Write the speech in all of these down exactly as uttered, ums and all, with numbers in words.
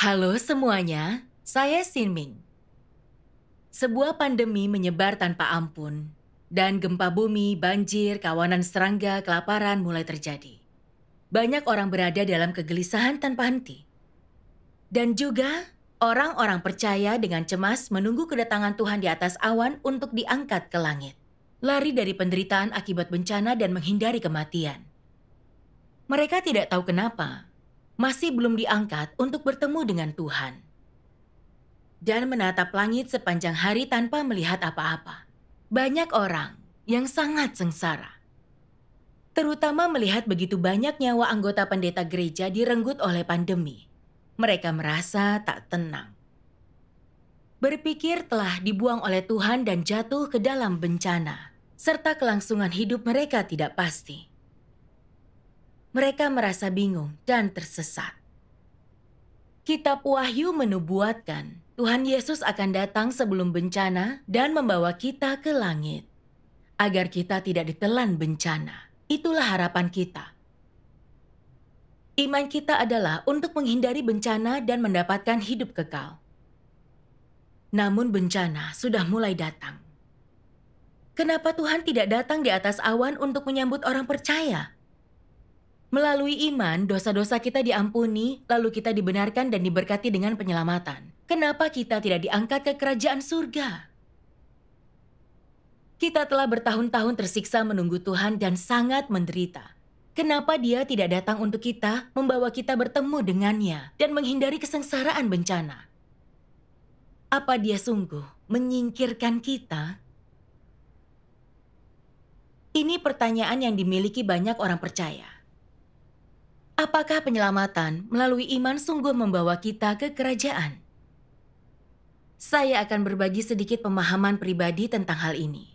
Halo semuanya, saya Xin Ming. Sebuah pandemi menyebar tanpa ampun, dan gempa bumi, banjir, kawanan serangga, kelaparan mulai terjadi. Banyak orang berada dalam kegelisahan tanpa henti. Dan juga, orang-orang percaya dengan cemas menunggu kedatangan Tuhan di atas awan untuk diangkat ke langit. Lari dari penderitaan akibat bencana dan menghindari kematian. Mereka tidak tahu kenapa. Masih belum diangkat untuk bertemu dengan Tuhan. Dan menatap langit sepanjang hari tanpa melihat apa-apa. Banyak orang yang sangat sengsara. Terutama melihat begitu banyak nyawa anggota pendeta gereja direnggut oleh pandemi. Mereka merasa tak tenang. Berpikir telah dibuang oleh Tuhan dan jatuh ke dalam bencana. Serta kelangsungan hidup mereka tidak pasti. Mereka merasa bingung dan tersesat. Kitab Wahyu menubuatkan Tuhan Yesus akan datang sebelum bencana dan membawa kita ke langit. Agar kita tidak ditelan bencana. Itulah harapan kita. Iman kita adalah untuk menghindari bencana dan mendapatkan hidup kekal. Namun bencana sudah mulai datang. Kenapa Tuhan tidak datang di atas awan untuk menyambut orang percaya? Melalui iman, dosa-dosa kita diampuni, lalu kita dibenarkan dan diberkati dengan penyelamatan. Kenapa kita tidak diangkat ke kerajaan surga? Kita telah bertahun-tahun tersiksa menunggu Tuhan dan sangat menderita. Kenapa Dia tidak datang untuk kita, membawa kita bertemu dengannya, dan menghindari kesengsaraan bencana? Apa Dia sungguh menyingkirkan kita? Ini pertanyaan yang dimiliki banyak orang percaya. Apakah penyelamatan melalui iman sungguh membawa kita ke kerajaan? Saya akan berbagi sedikit pemahaman pribadi tentang hal ini.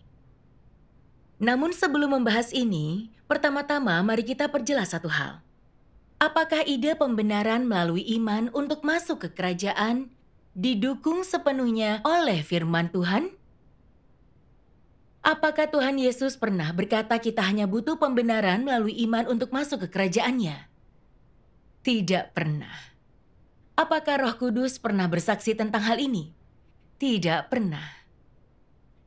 Namun sebelum membahas ini, pertama-tama mari kita perjelas satu hal. Apakah ide pembenaran melalui iman untuk masuk ke kerajaan didukung sepenuhnya oleh firman Tuhan? Apakah Tuhan Yesus pernah berkata kita hanya butuh pembenaran melalui iman untuk masuk ke kerajaannya? Tidak pernah. Apakah Roh Kudus pernah bersaksi tentang hal ini? Tidak pernah.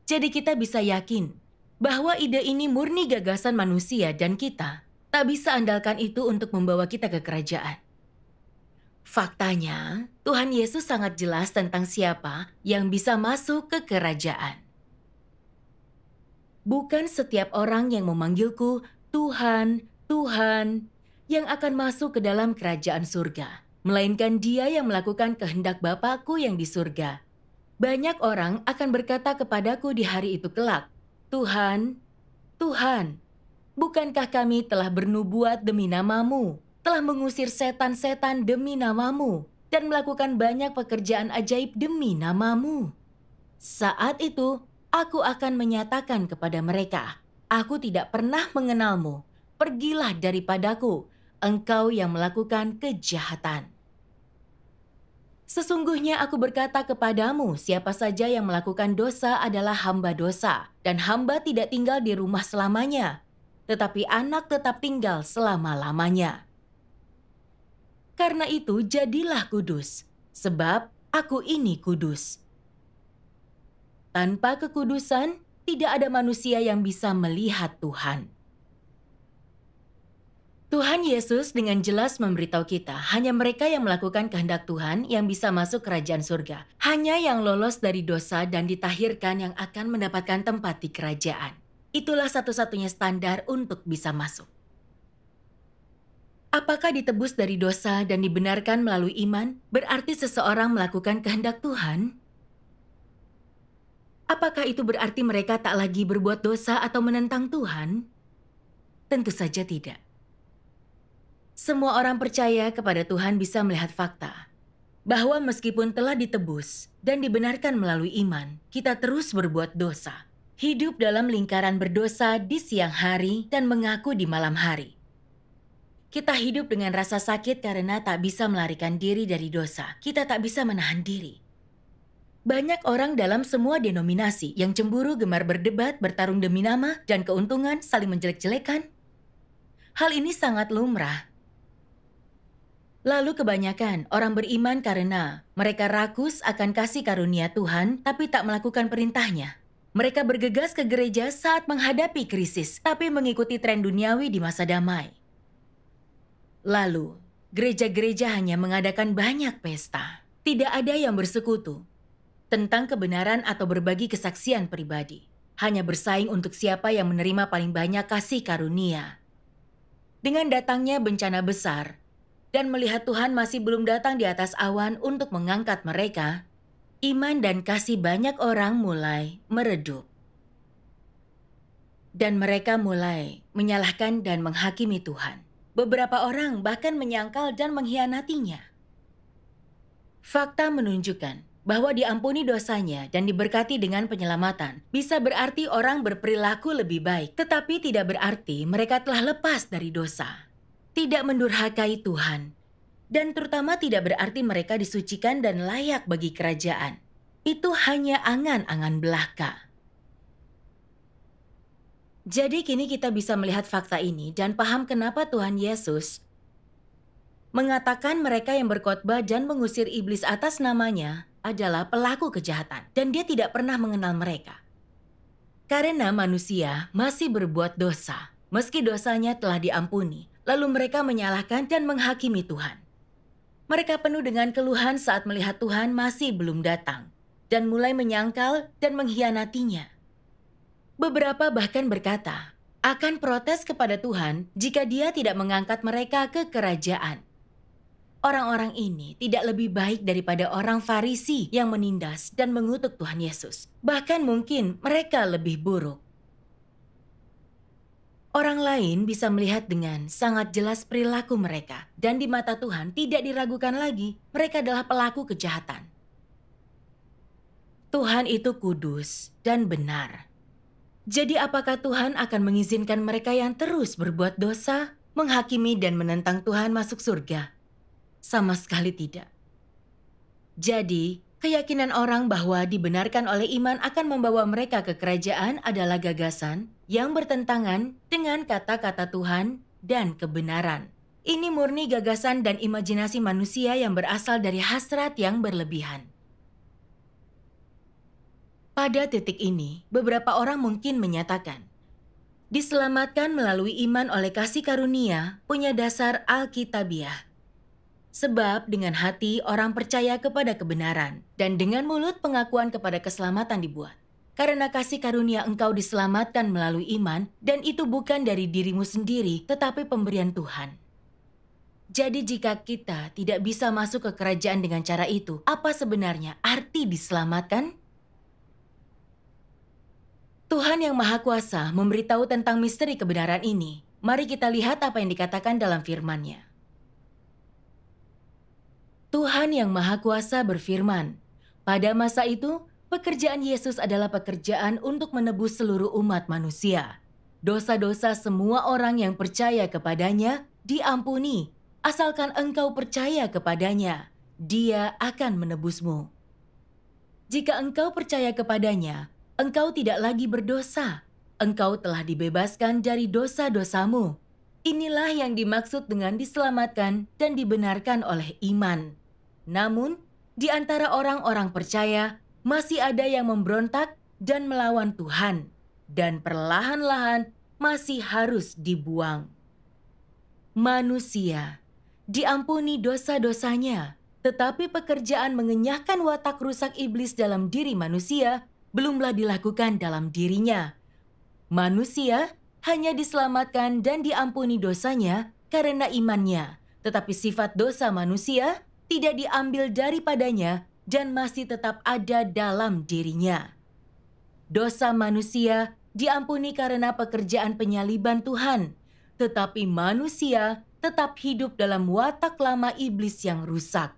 Jadi kita bisa yakin bahwa ide ini murni gagasan manusia dan kita tak bisa andalkan itu untuk membawa kita ke kerajaan. Faktanya, Tuhan Yesus sangat jelas tentang siapa yang bisa masuk ke kerajaan. Bukan setiap orang yang memanggilku Tuhan, Tuhan, yang akan masuk ke dalam kerajaan surga, melainkan dia yang melakukan kehendak Bapa-Ku yang di surga. Banyak orang akan berkata kepadaku di hari itu kelak, Tuhan, Tuhan, bukankah kami telah bernubuat demi namamu, telah mengusir setan-setan demi namamu, dan melakukan banyak pekerjaan ajaib demi namamu? Saat itu, aku akan menyatakan kepada mereka, aku tidak pernah mengenalmu, pergilah daripadaku, engkau yang melakukan kejahatan. Sesungguhnya aku berkata kepadamu, siapa saja yang melakukan dosa adalah hamba dosa, dan hamba tidak tinggal di rumah selamanya, tetapi anak tetap tinggal selama-lamanya. Karena itu jadilah kudus, sebab aku ini kudus. Tanpa kekudusan, tidak ada manusia yang bisa melihat Tuhan. Tuhan Yesus dengan jelas memberitahu kita, hanya mereka yang melakukan kehendak Tuhan yang bisa masuk kerajaan surga. Hanya yang lolos dari dosa dan ditahirkan yang akan mendapatkan tempat di kerajaan. Itulah satu-satunya standar untuk bisa masuk. Apakah ditebus dari dosa dan dibenarkan melalui iman, berarti seseorang melakukan kehendak Tuhan? Apakah itu berarti mereka tak lagi berbuat dosa atau menentang Tuhan? Tentu saja tidak. Semua orang percaya kepada Tuhan bisa melihat fakta bahwa meskipun telah ditebus dan dibenarkan melalui iman, kita terus berbuat dosa, hidup dalam lingkaran berdosa di siang hari dan mengaku di malam hari. Kita hidup dengan rasa sakit karena tak bisa melarikan diri dari dosa, kita tak bisa menahan diri. Banyak orang dalam semua denominasi yang cemburu gemar berdebat, bertarung demi nama, dan keuntungan saling menjelek-jelekan. Hal ini sangat lumrah. Lalu kebanyakan orang beriman karena mereka rakus akan kasih karunia Tuhan, tapi tak melakukan perintahnya. Mereka bergegas ke gereja saat menghadapi krisis, tapi mengikuti tren duniawi di masa damai. Lalu, gereja-gereja hanya mengadakan banyak pesta. Tidak ada yang bersekutu tentang kebenaran atau berbagi kesaksian pribadi. Hanya bersaing untuk siapa yang menerima paling banyak kasih karunia. Dengan datangnya bencana besar, dan melihat Tuhan masih belum datang di atas awan untuk mengangkat mereka, iman dan kasih banyak orang mulai meredup. Dan mereka mulai menyalahkan dan menghakimi Tuhan. Beberapa orang bahkan menyangkal dan mengkhianatinya. Fakta menunjukkan bahwa diampuni dosanya dan diberkati dengan penyelamatan bisa berarti orang berperilaku lebih baik, tetapi tidak berarti mereka telah lepas dari dosa. Tidak mendurhakai Tuhan, dan terutama tidak berarti mereka disucikan dan layak bagi kerajaan. Itu hanya angan-angan belaka. Jadi kini kita bisa melihat fakta ini dan paham kenapa Tuhan Yesus mengatakan mereka yang berkhotbah dan mengusir iblis atas namanya adalah pelaku kejahatan, dan dia tidak pernah mengenal mereka. Karena manusia masih berbuat dosa, meski dosanya telah diampuni, lalu mereka menyalahkan dan menghakimi Tuhan. Mereka penuh dengan keluhan saat melihat Tuhan masih belum datang, dan mulai menyangkal dan mengkhianatinya. Beberapa bahkan berkata, akan protes kepada Tuhan jika dia tidak mengangkat mereka ke kerajaan. Orang-orang ini tidak lebih baik daripada orang Farisi yang menindas dan mengutuk Tuhan Yesus. Bahkan mungkin mereka lebih buruk. Orang lain bisa melihat dengan sangat jelas perilaku mereka. Dan di mata Tuhan tidak diragukan lagi, mereka adalah pelaku kejahatan. Tuhan itu kudus dan benar. Jadi apakah Tuhan akan mengizinkan mereka yang terus berbuat dosa, menghakimi dan menentang Tuhan masuk surga? Sama sekali tidak. Jadi, keyakinan orang bahwa dibenarkan oleh iman akan membawa mereka ke kerajaan adalah gagasan yang bertentangan dengan kata-kata Tuhan dan kebenaran. Ini murni gagasan dan imajinasi manusia yang berasal dari hasrat yang berlebihan. Pada titik ini, beberapa orang mungkin menyatakan, diselamatkan melalui iman oleh kasih karunia punya dasar alkitabiah. Sebab dengan hati orang percaya kepada kebenaran, dan dengan mulut pengakuan kepada keselamatan dibuat. Karena kasih karunia engkau diselamatkan melalui iman, dan itu bukan dari dirimu sendiri, tetapi pemberian Tuhan. Jadi jika kita tidak bisa masuk ke kerajaan dengan cara itu, apa sebenarnya arti diselamatkan? Tuhan Yang Maha Kuasa memberitahu tentang misteri kebenaran ini. Mari kita lihat apa yang dikatakan dalam firman-Nya. Tuhan Yang Maha Kuasa berfirman, pada masa itu, pekerjaan Yesus adalah pekerjaan untuk menebus seluruh umat manusia. Dosa-dosa semua orang yang percaya kepadanya diampuni, asalkan engkau percaya kepadanya, dia akan menebusmu. Jika engkau percaya kepadanya, engkau tidak lagi berdosa. Engkau telah dibebaskan dari dosa-dosamu. Inilah yang dimaksud dengan diselamatkan dan dibenarkan oleh iman. Namun, di antara orang-orang percaya, masih ada yang memberontak dan melawan Tuhan, dan perlahan-lahan masih harus dibuang. Manusia diampuni dosa-dosanya, tetapi pekerjaan mengenyahkan watak rusak iblis dalam diri manusia belumlah dilakukan dalam dirinya. Manusia hanya diselamatkan dan diampuni dosanya karena imannya, tetapi sifat dosa manusia tidak diambil daripadanya dan masih tetap ada dalam dirinya. Dosa manusia diampuni karena pekerjaan penyaliban Tuhan, tetapi manusia tetap hidup dalam watak lama iblis yang rusak.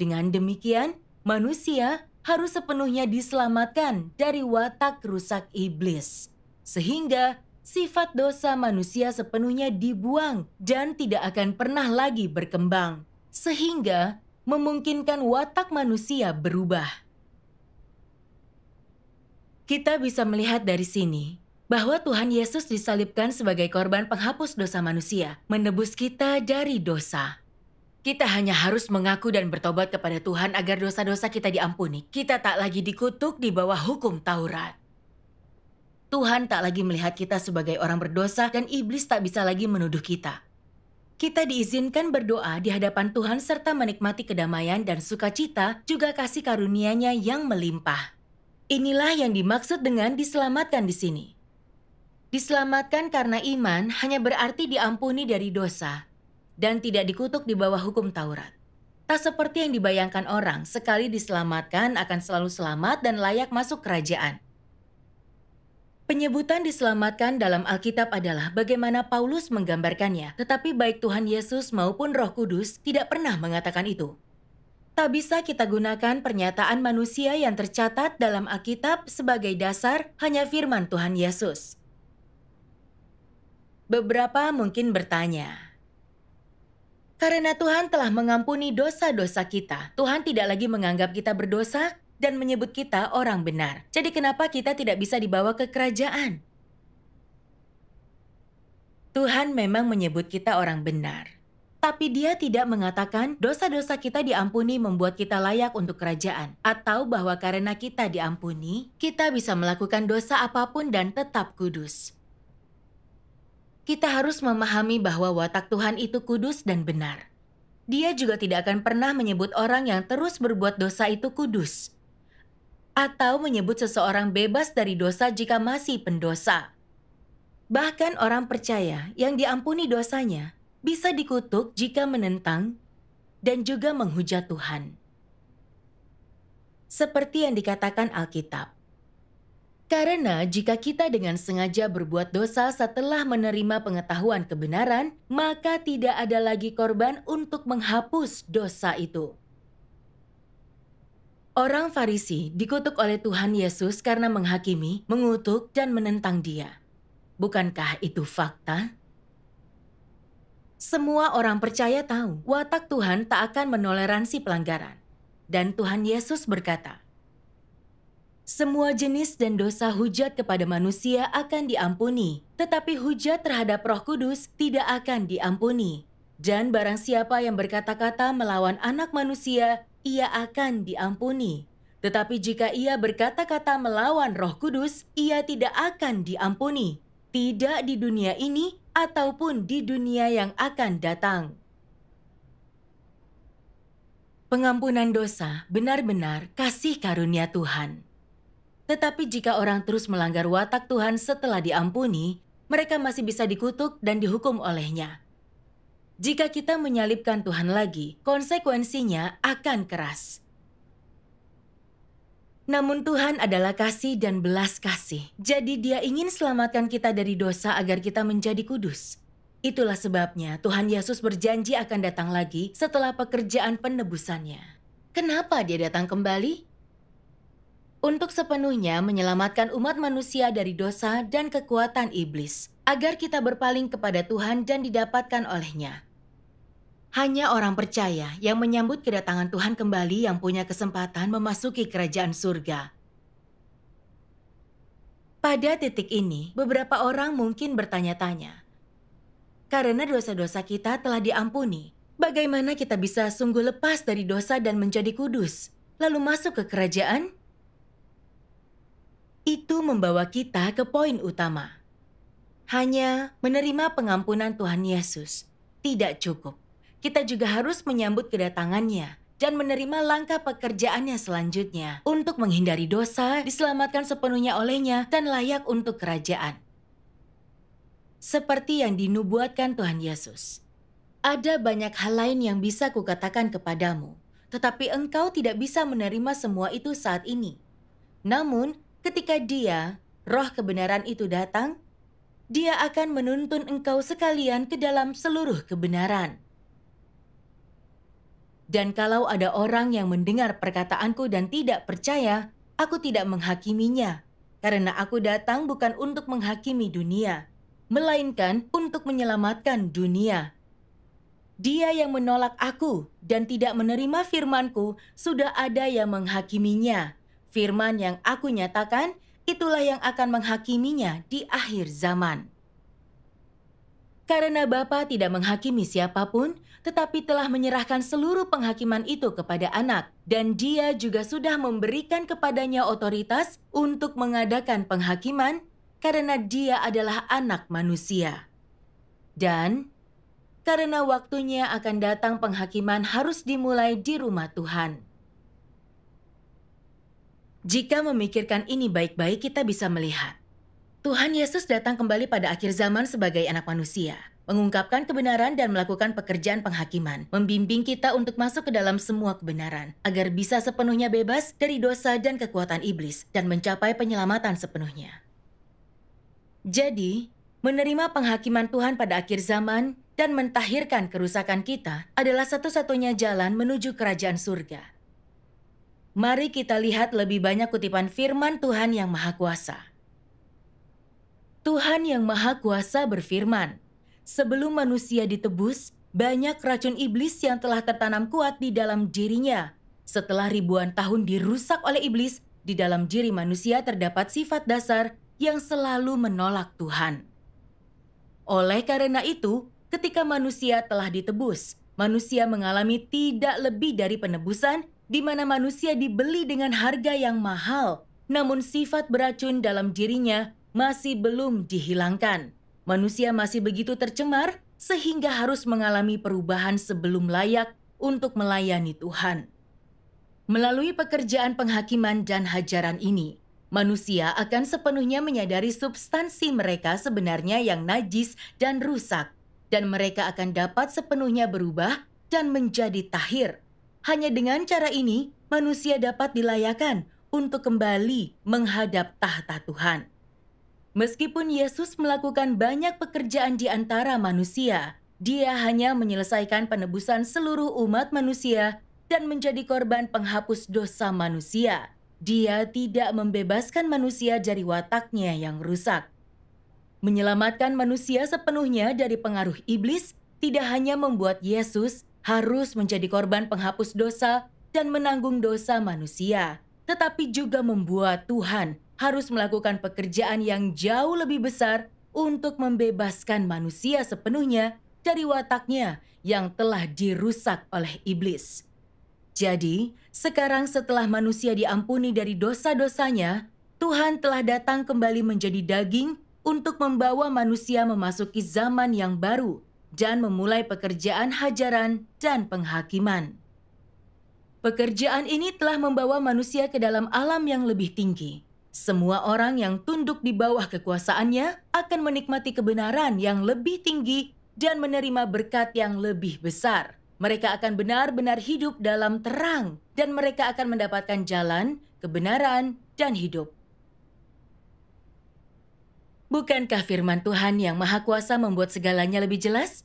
Dengan demikian, manusia harus sepenuhnya diselamatkan dari watak rusak iblis, sehingga sifat dosa manusia sepenuhnya dibuang dan tidak akan pernah lagi berkembang, sehingga memungkinkan watak manusia berubah. Kita bisa melihat dari sini bahwa Tuhan Yesus disalibkan sebagai korban penghapus dosa manusia, menebus kita dari dosa. Kita hanya harus mengaku dan bertobat kepada Tuhan agar dosa-dosa kita diampuni. Kita tak lagi dikutuk di bawah hukum Taurat. Tuhan tak lagi melihat kita sebagai orang berdosa dan iblis tak bisa lagi menuduh kita. Kita diizinkan berdoa di hadapan Tuhan serta menikmati kedamaian dan sukacita, juga kasih karunia-Nya yang melimpah. Inilah yang dimaksud dengan diselamatkan di sini. Diselamatkan karena iman hanya berarti diampuni dari dosa dan tidak dikutuk di bawah hukum Taurat. Tak seperti yang dibayangkan orang, sekali diselamatkan akan selalu selamat dan layak masuk kerajaan. Penyebutan diselamatkan dalam Alkitab adalah bagaimana Paulus menggambarkannya, tetapi baik Tuhan Yesus maupun Roh Kudus tidak pernah mengatakan itu. Tak bisa kita gunakan pernyataan manusia yang tercatat dalam Alkitab sebagai dasar, hanya firman Tuhan Yesus. Beberapa mungkin bertanya, karena Tuhan telah mengampuni dosa-dosa kita, Tuhan tidak lagi menganggap kita berdosa dan menyebut kita orang benar. Jadi kenapa kita tidak bisa dibawa ke kerajaan? Tuhan memang menyebut kita orang benar. Tapi Dia tidak mengatakan dosa-dosa kita diampuni membuat kita layak untuk kerajaan, atau bahwa karena kita diampuni, kita bisa melakukan dosa apapun dan tetap kudus. Kita harus memahami bahwa watak Tuhan itu kudus dan benar. Dia juga tidak akan pernah menyebut orang yang terus berbuat dosa itu kudus, atau menyebut seseorang bebas dari dosa jika masih pendosa. Bahkan orang percaya yang diampuni dosanya bisa dikutuk jika menentang dan juga menghujat Tuhan. Seperti yang dikatakan Alkitab. Karena jika kita dengan sengaja berbuat dosa setelah menerima pengetahuan kebenaran, maka tidak ada lagi korban untuk menghapus dosa itu. Orang Farisi dikutuk oleh Tuhan Yesus karena menghakimi, mengutuk, dan menentang Dia. Bukankah itu fakta? Semua orang percaya tahu, watak Tuhan tak akan menoleransi pelanggaran. Dan Tuhan Yesus berkata, semua jenis dan dosa hujat kepada manusia akan diampuni, tetapi hujat terhadap Roh Kudus tidak akan diampuni. Dan barang siapa yang berkata-kata melawan anak manusia, ia akan diampuni. Tetapi jika ia berkata-kata melawan Roh Kudus, ia tidak akan diampuni. Tidak di dunia ini, ataupun di dunia yang akan datang. Pengampunan dosa benar-benar kasih karunia Tuhan. Tetapi jika orang terus melanggar watak Tuhan setelah diampuni, mereka masih bisa dikutuk dan dihukum oleh-Nya. Jika kita menyalibkan Tuhan lagi, konsekuensinya akan keras. Namun Tuhan adalah kasih dan belas kasih. Jadi Dia ingin selamatkan kita dari dosa agar kita menjadi kudus. Itulah sebabnya Tuhan Yesus berjanji akan datang lagi setelah pekerjaan penebusannya. Kenapa Dia datang kembali? Untuk sepenuhnya menyelamatkan umat manusia dari dosa dan kekuatan iblis, agar kita berpaling kepada Tuhan dan didapatkan oleh-Nya. Hanya orang percaya yang menyambut kedatangan Tuhan kembali yang punya kesempatan memasuki kerajaan surga. Pada titik ini, beberapa orang mungkin bertanya-tanya, karena dosa-dosa kita telah diampuni, bagaimana kita bisa sungguh lepas dari dosa dan menjadi kudus, lalu masuk ke kerajaan? Itu membawa kita ke poin utama. Hanya menerima pengampunan Tuhan Yesus tidak cukup. Kita juga harus menyambut kedatangan-Nya dan menerima langkah pekerjaannya selanjutnya untuk menghindari dosa, diselamatkan sepenuhnya oleh-Nya, dan layak untuk kerajaan. Seperti yang dinubuatkan Tuhan Yesus, ada banyak hal lain yang bisa kukatakan kepadamu, tetapi engkau tidak bisa menerima semua itu saat ini. Namun, ketika Dia, Roh kebenaran itu datang, Dia akan menuntun engkau sekalian ke dalam seluruh kebenaran. Dan kalau ada orang yang mendengar perkataanku dan tidak percaya, aku tidak menghakiminya. Karena aku datang bukan untuk menghakimi dunia, melainkan untuk menyelamatkan dunia. Dia yang menolak aku dan tidak menerima firman-Ku, sudah ada yang menghakiminya. Firman yang aku nyatakan, itulah yang akan menghakiminya di akhir zaman. Karena Bapa tidak menghakimi siapapun, tetapi telah menyerahkan seluruh penghakiman itu kepada anak, dan dia juga sudah memberikan kepadanya otoritas untuk mengadakan penghakiman, karena dia adalah anak manusia. Dan karena waktunya akan datang, penghakiman harus dimulai di rumah Tuhan. Jika memikirkan ini baik-baik, kita bisa melihat Tuhan Yesus datang kembali pada akhir zaman sebagai anak manusia, mengungkapkan kebenaran dan melakukan pekerjaan penghakiman, membimbing kita untuk masuk ke dalam semua kebenaran, agar bisa sepenuhnya bebas dari dosa dan kekuatan iblis, dan mencapai penyelamatan sepenuhnya. Jadi, menerima penghakiman Tuhan pada akhir zaman dan mentahirkan kerusakan kita adalah satu-satunya jalan menuju kerajaan surga. Mari kita lihat lebih banyak kutipan firman Tuhan Yang Maha Kuasa. Tuhan Yang Maha Kuasa berfirman, "Sebelum manusia ditebus, banyak racun iblis yang telah tertanam kuat di dalam dirinya. Setelah ribuan tahun dirusak oleh iblis, di dalam diri manusia terdapat sifat dasar yang selalu menolak Tuhan. Oleh karena itu, ketika manusia telah ditebus, manusia mengalami tidak lebih dari penebusan, di mana manusia dibeli dengan harga yang mahal, namun sifat beracun dalam dirinya masih belum dihilangkan. Manusia masih begitu tercemar, sehingga harus mengalami perubahan sebelum layak untuk melayani Tuhan." Melalui pekerjaan penghakiman dan hajaran ini, manusia akan sepenuhnya menyadari substansi mereka sebenarnya yang najis dan rusak, dan mereka akan dapat sepenuhnya berubah dan menjadi tahir. Hanya dengan cara ini, manusia dapat dilayakan untuk kembali menghadap tahta Tuhan. Meskipun Yesus melakukan banyak pekerjaan di antara manusia, dia hanya menyelesaikan penebusan seluruh umat manusia dan menjadi korban penghapus dosa manusia. Dia tidak membebaskan manusia dari wataknya yang rusak. Menyelamatkan manusia sepenuhnya dari pengaruh iblis tidak hanya membuat Yesus harus menjadi korban penghapus dosa dan menanggung dosa manusia, tetapi juga membuat Tuhan harus melakukan pekerjaan yang jauh lebih besar untuk membebaskan manusia sepenuhnya dari wataknya yang telah dirusak oleh iblis. Jadi, sekarang setelah manusia diampuni dari dosa-dosanya, Tuhan telah datang kembali menjadi daging untuk membawa manusia memasuki zaman yang baru dan memulai pekerjaan hajaran dan penghakiman. Pekerjaan ini telah membawa manusia ke dalam alam yang lebih tinggi. Semua orang yang tunduk di bawah kekuasaannya akan menikmati kebenaran yang lebih tinggi dan menerima berkat yang lebih besar. Mereka akan benar-benar hidup dalam terang, dan mereka akan mendapatkan jalan, kebenaran, dan hidup. Bukankah firman Tuhan Yang Maha Kuasa membuat segalanya lebih jelas?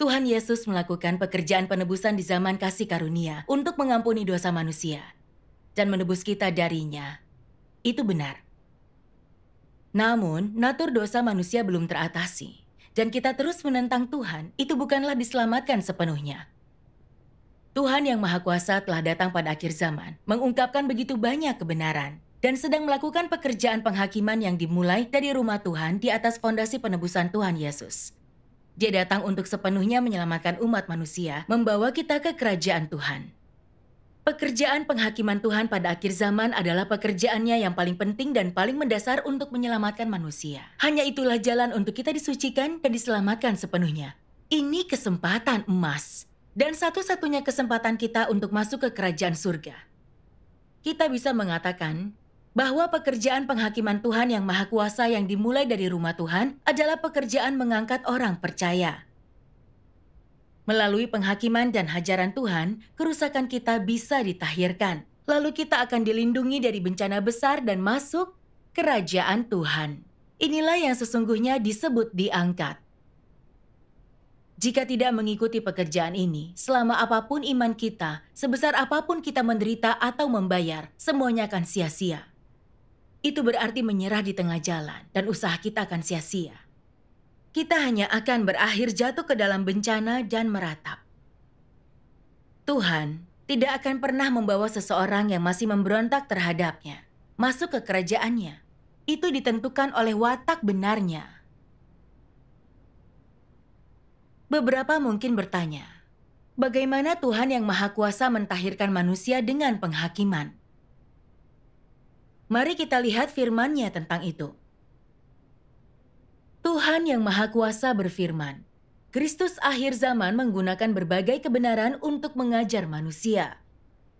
Tuhan Yesus melakukan pekerjaan penebusan di zaman kasih karunia untuk mengampuni dosa manusia dan menebus kita darinya. Itu benar. Namun, natur dosa manusia belum teratasi, dan kita terus menentang Tuhan, itu bukanlah diselamatkan sepenuhnya. Tuhan Yang Maha Kuasa telah datang pada akhir zaman, mengungkapkan begitu banyak kebenaran, dan sedang melakukan pekerjaan penghakiman yang dimulai dari rumah Tuhan di atas fondasi penebusan Tuhan Yesus. Dia datang untuk sepenuhnya menyelamatkan umat manusia, membawa kita ke kerajaan Tuhan. Pekerjaan penghakiman Tuhan pada akhir zaman adalah pekerjaannya yang paling penting dan paling mendasar untuk menyelamatkan manusia. Hanya itulah jalan untuk kita disucikan dan diselamatkan sepenuhnya. Ini kesempatan emas, dan satu-satunya kesempatan kita untuk masuk ke kerajaan surga. Kita bisa mengatakan bahwa pekerjaan penghakiman Tuhan Yang Maha Kuasa yang dimulai dari rumah Tuhan adalah pekerjaan mengangkat orang percaya. Melalui penghakiman dan hajaran Tuhan, kerusakan kita bisa ditahirkan. Lalu kita akan dilindungi dari bencana besar dan masuk kerajaan Tuhan. Inilah yang sesungguhnya disebut diangkat. Jika tidak mengikuti pekerjaan ini, selama apapun iman kita, sebesar apapun kita menderita atau membayar, semuanya akan sia-sia. Itu berarti menyerah di tengah jalan, dan usaha kita akan sia-sia. Kita hanya akan berakhir jatuh ke dalam bencana dan meratap. Tuhan tidak akan pernah membawa seseorang yang masih memberontak terhadapnya masuk ke kerajaannya. itu ditentukan oleh watak benarnya. Beberapa mungkin bertanya, bagaimana Tuhan yang Maha Kuasa mentahirkan manusia dengan penghakiman? Mari kita lihat firman-Nya tentang itu. Tuhan yang Maha Kuasa berfirman, Kristus akhir zaman menggunakan berbagai kebenaran untuk mengajar manusia,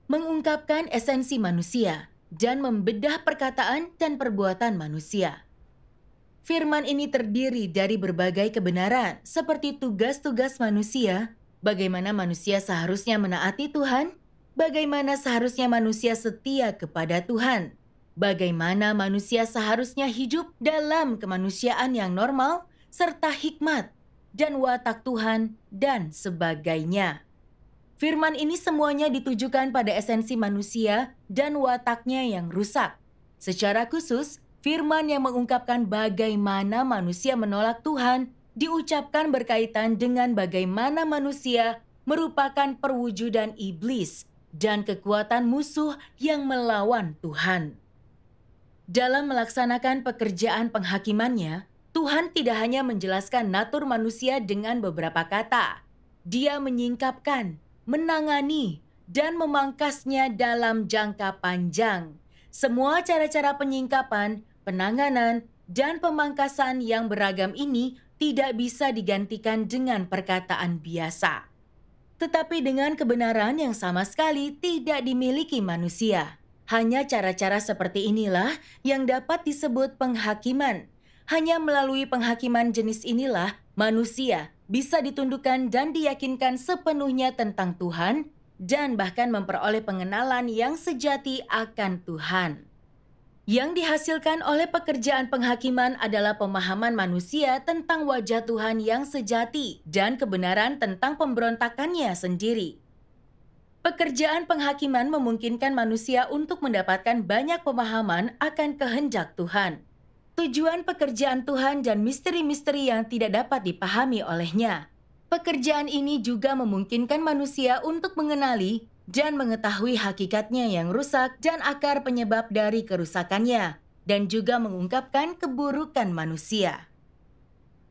mengungkapkan esensi manusia, dan membedah perkataan dan perbuatan manusia. Firman ini terdiri dari berbagai kebenaran, seperti tugas-tugas manusia, bagaimana manusia seharusnya menaati Tuhan, bagaimana seharusnya manusia setia kepada Tuhan, bagaimana manusia seharusnya hidup dalam kemanusiaan yang normal, serta hikmat, dan watak Tuhan, dan sebagainya. Firman ini semuanya ditujukan pada esensi manusia dan wataknya yang rusak. Secara khusus, firman yang mengungkapkan bagaimana manusia menolak Tuhan diucapkan berkaitan dengan bagaimana manusia merupakan perwujudan iblis dan kekuatan musuh yang melawan Tuhan. Dalam melaksanakan pekerjaan penghakimannya, Tuhan tidak hanya menjelaskan natur manusia dengan beberapa kata. Dia menyingkapkan, menangani, dan memangkasnya dalam jangka panjang. Semua cara-cara penyingkapan, penanganan, dan pemangkasan yang beragam ini tidak bisa digantikan dengan perkataan biasa. Tetapi dengan kebenaran yang sama sekali tidak dimiliki manusia. Hanya cara-cara seperti inilah yang dapat disebut penghakiman. Hanya melalui penghakiman jenis inilah, manusia bisa ditundukkan dan diyakinkan sepenuhnya tentang Tuhan dan bahkan memperoleh pengenalan yang sejati akan Tuhan. Yang dihasilkan oleh pekerjaan penghakiman adalah pemahaman manusia tentang wajah Tuhan yang sejati dan kebenaran tentang pemberontakannya sendiri. Pekerjaan penghakiman memungkinkan manusia untuk mendapatkan banyak pemahaman akan kehendak Tuhan. Tujuan pekerjaan Tuhan dan misteri-misteri yang tidak dapat dipahami olehnya. Pekerjaan ini juga memungkinkan manusia untuk mengenali dan mengetahui hakikatnya yang rusak dan akar penyebab dari kerusakannya, dan juga mengungkapkan keburukan manusia.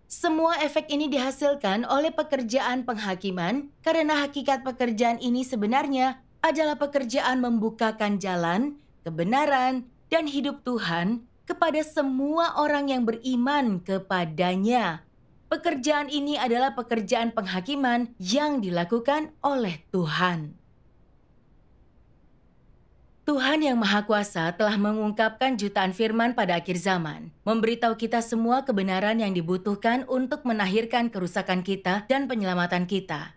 Semua efek ini dihasilkan oleh pekerjaan penghakiman karena hakikat pekerjaan ini sebenarnya adalah pekerjaan membukakan jalan, kebenaran, dan hidup Tuhan kepada semua orang yang beriman kepadanya. Pekerjaan ini adalah pekerjaan penghakiman yang dilakukan oleh Tuhan. Tuhan yang Maha Kuasa telah mengungkapkan jutaan firman pada akhir zaman, memberitahu kita semua kebenaran yang dibutuhkan untuk menahirkan kerusakan kita dan penyelamatan kita.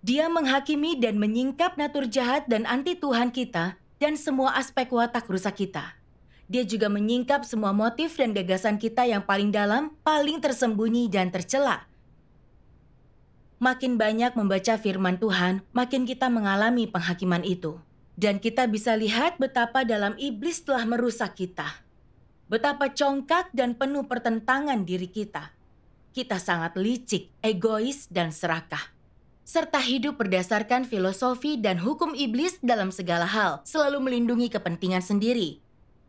Dia menghakimi dan menyingkap natur jahat dan anti Tuhan kita dan semua aspek watak rusak kita. Dia juga menyingkap semua motif dan gagasan kita yang paling dalam, paling tersembunyi dan tercela. Makin banyak membaca firman Tuhan, makin kita mengalami penghakiman itu. Dan kita bisa lihat betapa dalam iblis telah merusak kita. Betapa congkak dan penuh pertentangan diri kita. Kita sangat licik, egois, dan serakah. Serta hidup berdasarkan filosofi dan hukum iblis dalam segala hal, selalu melindungi kepentingan sendiri.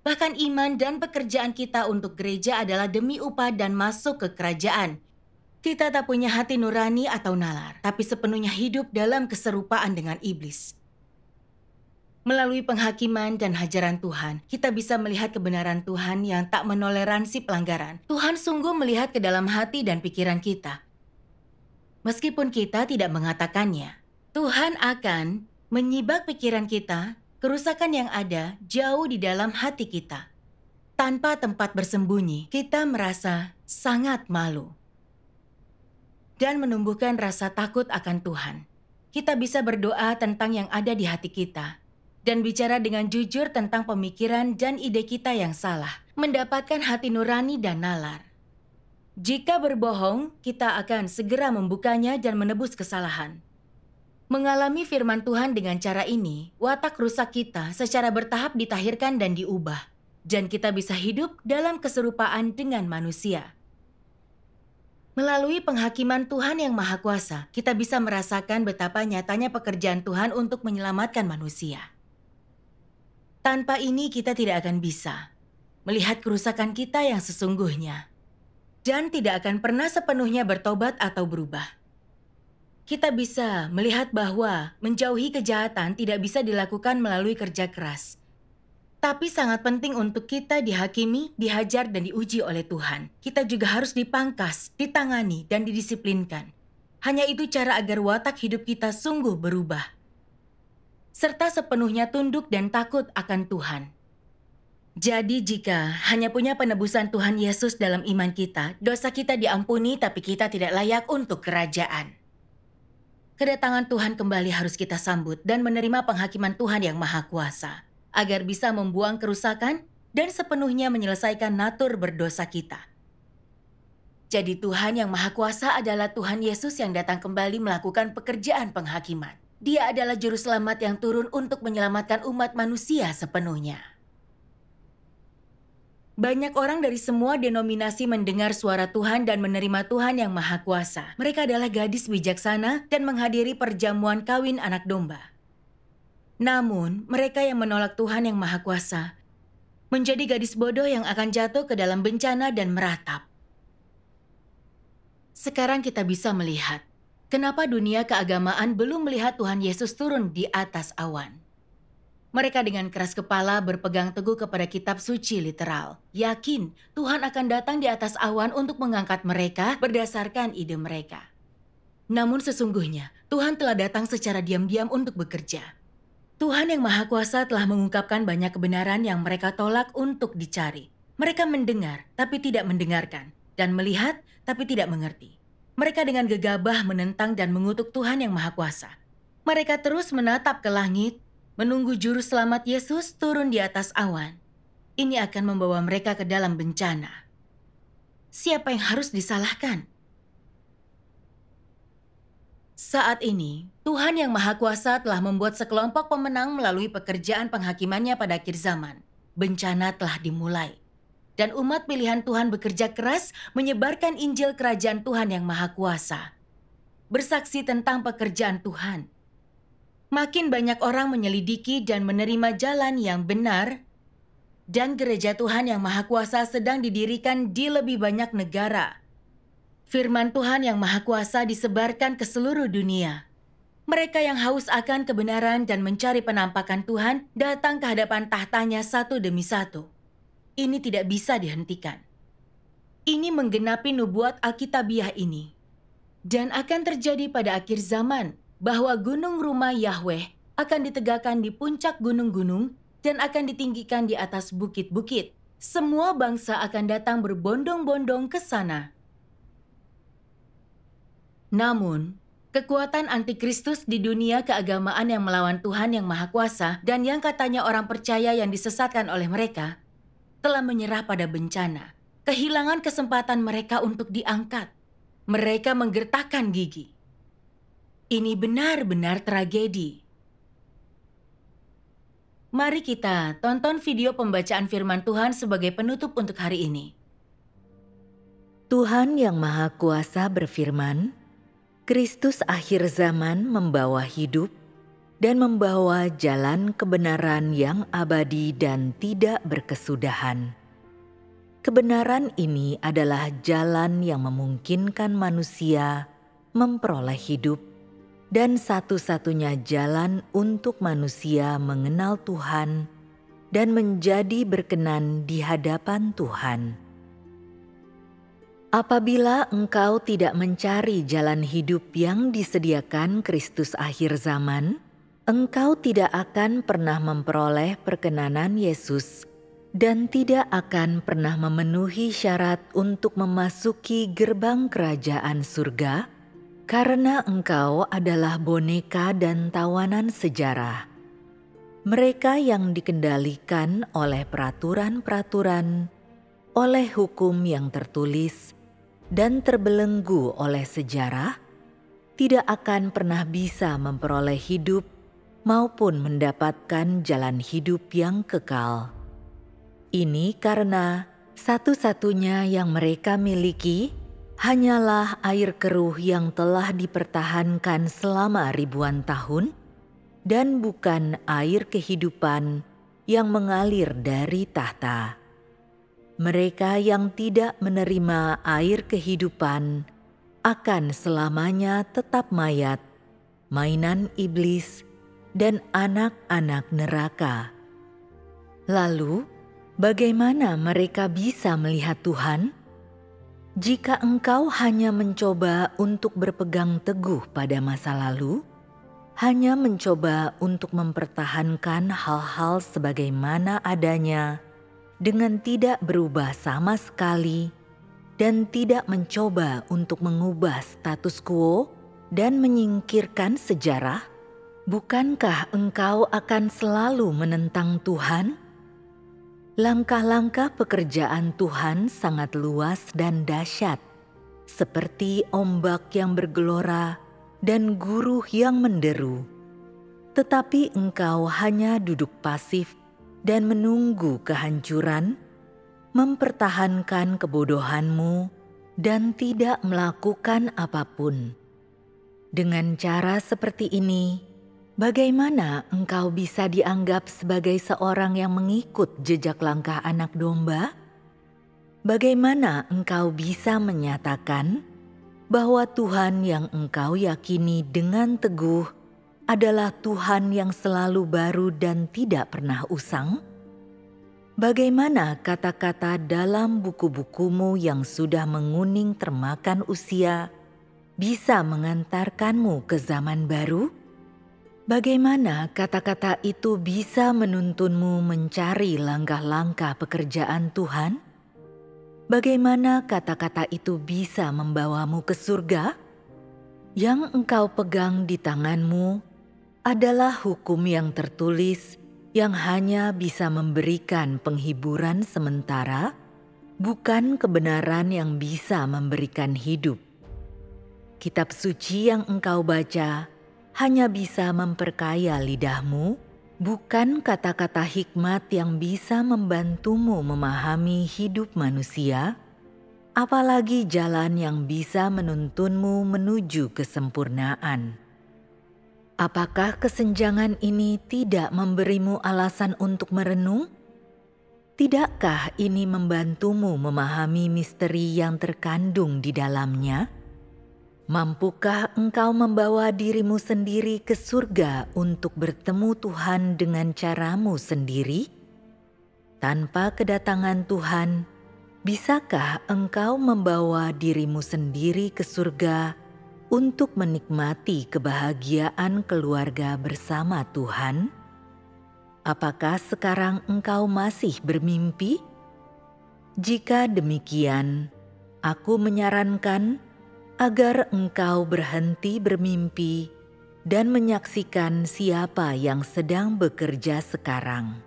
Bahkan iman dan pekerjaan kita untuk gereja adalah demi upah dan masuk ke kerajaan. Kita tak punya hati nurani atau nalar, tapi sepenuhnya hidup dalam keserupaan dengan iblis. Melalui penghakiman dan hajaran Tuhan, kita bisa melihat kebenaran Tuhan yang tak menoleransi pelanggaran. Tuhan sungguh melihat ke dalam hati dan pikiran kita. Meskipun kita tidak mengatakannya, Tuhan akan menyibak pikiran kita, kerusakan yang ada jauh di dalam hati kita. Tanpa tempat bersembunyi, kita merasa sangat malu. Dan menumbuhkan rasa takut akan Tuhan. Kita bisa berdoa tentang yang ada di hati kita. Dan bicara dengan jujur tentang pemikiran dan ide kita yang salah. Mendapatkan hati nurani dan nalar. Jika berbohong, kita akan segera membukanya dan menebus kesalahan. Mengalami firman Tuhan dengan cara ini, watak rusak kita secara bertahap ditahirkan dan diubah, dan kita bisa hidup dalam keserupaan dengan manusia. Melalui penghakiman Tuhan yang Maha Kuasa, kita bisa merasakan betapa nyatanya pekerjaan Tuhan untuk menyelamatkan manusia. Tanpa ini kita tidak akan bisa melihat kerusakan kita yang sesungguhnya, dan tidak akan pernah sepenuhnya bertobat atau berubah. Kita bisa melihat bahwa menjauhi kejahatan tidak bisa dilakukan melalui kerja keras, tapi sangat penting untuk kita dihakimi, dihajar, dan diuji oleh Tuhan. Kita juga harus dipangkas, ditangani, dan didisiplinkan. Hanya itu cara agar watak hidup kita sungguh berubah, serta sepenuhnya tunduk dan takut akan Tuhan. Jadi jika hanya punya penebusan Tuhan Yesus dalam iman kita, dosa kita diampuni tapi kita tidak layak untuk kerajaan. Kedatangan Tuhan kembali harus kita sambut dan menerima penghakiman Tuhan yang Maha Kuasa, agar bisa membuang kerusakan dan sepenuhnya menyelesaikan natur berdosa kita. Jadi Tuhan yang Maha Kuasa adalah Tuhan Yesus yang datang kembali melakukan pekerjaan penghakiman. Dia adalah juru selamat yang turun untuk menyelamatkan umat manusia sepenuhnya. Banyak orang dari semua denominasi mendengar suara Tuhan dan menerima Tuhan yang Maha Kuasa. Mereka adalah gadis bijaksana dan menghadiri perjamuan kawin anak domba. Namun, mereka yang menolak Tuhan yang Maha Kuasa menjadi gadis bodoh yang akan jatuh ke dalam bencana dan meratap. Sekarang kita bisa melihat kenapa dunia keagamaan belum melihat Tuhan Yesus turun di atas awan. Mereka dengan keras kepala berpegang teguh kepada kitab suci literal, yakin Tuhan akan datang di atas awan untuk mengangkat mereka berdasarkan ide mereka. Namun sesungguhnya, Tuhan telah datang secara diam-diam untuk bekerja. Tuhan yang Maha Kuasa telah mengungkapkan banyak kebenaran yang mereka tolak untuk dicari. Mereka mendengar, tapi tidak mendengarkan, dan melihat, tapi tidak mengerti. Mereka dengan gegabah menentang dan mengutuk Tuhan yang Maha Kuasa. Mereka terus menatap ke langit, menunggu juru selamat Yesus turun di atas awan. Ini akan membawa mereka ke dalam bencana. Siapa yang harus disalahkan? Saat ini, Tuhan yang Maha Kuasa telah membuat sekelompok pemenang melalui pekerjaan penghakimannya pada akhir zaman. Bencana telah dimulai. Dan umat pilihan Tuhan bekerja keras menyebarkan Injil Kerajaan Tuhan yang Maha Kuasa. Bersaksi tentang pekerjaan Tuhan. Makin banyak orang menyelidiki dan menerima jalan yang benar, dan gereja Tuhan yang Maha Kuasa sedang didirikan di lebih banyak negara. Firman Tuhan yang Maha Kuasa disebarkan ke seluruh dunia. Mereka yang haus akan kebenaran dan mencari penampakan Tuhan datang ke hadapan tahtanya satu demi satu. Ini tidak bisa dihentikan. Ini menggenapi nubuat Alkitabiah ini. Dan akan terjadi pada akhir zaman, bahwa gunung rumah Yahweh akan ditegakkan di puncak gunung-gunung dan akan ditinggikan di atas bukit-bukit. Semua bangsa akan datang berbondong-bondong ke sana. Namun, kekuatan antikristus di dunia keagamaan yang melawan Tuhan yang Maha Kuasa dan yang katanya orang percaya yang disesatkan oleh mereka telah menyerah pada bencana, kehilangan kesempatan mereka untuk diangkat. Mereka menggertakkan gigi. Ini benar-benar tragedi. Mari kita tonton video pembacaan firman Tuhan sebagai penutup untuk hari ini. Tuhan yang Maha Kuasa berfirman, Kristus akhir zaman membawa hidup dan membawa jalan kebenaran yang abadi dan tidak berkesudahan. Kebenaran ini adalah jalan yang memungkinkan manusia memperoleh hidup dan satu-satunya jalan untuk manusia mengenal Tuhan dan menjadi berkenan di hadapan Tuhan. Apabila engkau tidak mencari jalan hidup yang disediakan Kristus akhir zaman, engkau tidak akan pernah memperoleh perkenanan Yesus dan tidak akan pernah memenuhi syarat untuk memasuki gerbang kerajaan surga, karena engkau adalah boneka dan tawanan sejarah. Mereka yang dikendalikan oleh peraturan-peraturan, oleh hukum yang tertulis, dan terbelenggu oleh sejarah, tidak akan pernah bisa memperoleh hidup maupun mendapatkan jalan hidup yang kekal. Ini karena satu-satunya yang mereka miliki hanyalah air keruh yang telah dipertahankan selama ribuan tahun dan bukan air kehidupan yang mengalir dari tahta. mereka yang tidak menerima air kehidupan akan selamanya tetap mayat, mainan iblis, dan anak-anak neraka. Lalu, bagaimana mereka bisa melihat Tuhan? Jika engkau hanya mencoba untuk berpegang teguh pada masa lalu, hanya mencoba untuk mempertahankan hal-hal sebagaimana adanya dengan tidak berubah sama sekali dan tidak mencoba untuk mengubah status quo dan menyingkirkan sejarah, bukankah engkau akan selalu menentang Tuhan? Langkah-langkah pekerjaan Tuhan sangat luas dan dahsyat, seperti ombak yang bergelora dan guruh yang menderu. Tetapi engkau hanya duduk pasif dan menunggu kehancuran, mempertahankan kebodohanmu, dan tidak melakukan apapun. Dengan cara seperti ini, bagaimana engkau bisa dianggap sebagai seorang yang mengikut jejak langkah anak domba? Bagaimana engkau bisa menyatakan bahwa Tuhan yang engkau yakini dengan teguh adalah Tuhan yang selalu baru dan tidak pernah usang? Bagaimana kata-kata dalam buku-bukumu yang sudah menguning termakan usia bisa mengantarkanmu ke zaman baru? Bagaimana kata-kata itu bisa menuntunmu mencari langkah-langkah pekerjaan Tuhan? Bagaimana kata-kata itu bisa membawamu ke surga? Yang engkau pegang di tanganmu adalah hukum yang tertulis yang hanya bisa memberikan penghiburan sementara, bukan kebenaran yang bisa memberikan hidup. Kitab suci yang engkau baca hanya bisa memperkaya lidahmu, bukan kata-kata hikmat yang bisa membantumu memahami hidup manusia, apalagi jalan yang bisa menuntunmu menuju kesempurnaan. Apakah kesenjangan ini tidak memberimu alasan untuk merenung? Tidakkah ini membantumu memahami misteri yang terkandung di dalamnya? Mampukah engkau membawa dirimu sendiri ke surga untuk bertemu Tuhan dengan caramu sendiri? Tanpa kedatangan Tuhan, bisakah engkau membawa dirimu sendiri ke surga untuk menikmati kebahagiaan keluarga bersama Tuhan? Apakah sekarang engkau masih bermimpi? Jika demikian, aku menyarankan agar engkau berhenti bermimpi dan menyaksikan siapa yang sedang bekerja sekarang.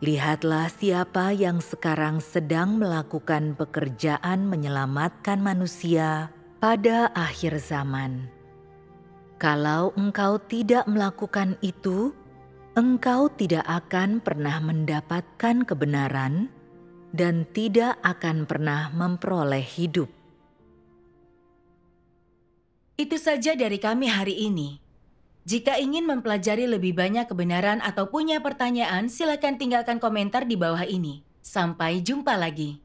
Lihatlah siapa yang sekarang sedang melakukan pekerjaan menyelamatkan manusia pada akhir zaman. Kalau engkau tidak melakukan itu, engkau tidak akan pernah mendapatkan kebenaran dan tidak akan pernah memperoleh hidup. Itu saja dari kami hari ini. Jika ingin mempelajari lebih banyak kebenaran atau punya pertanyaan, silakan tinggalkan komentar di bawah ini. Sampai jumpa lagi.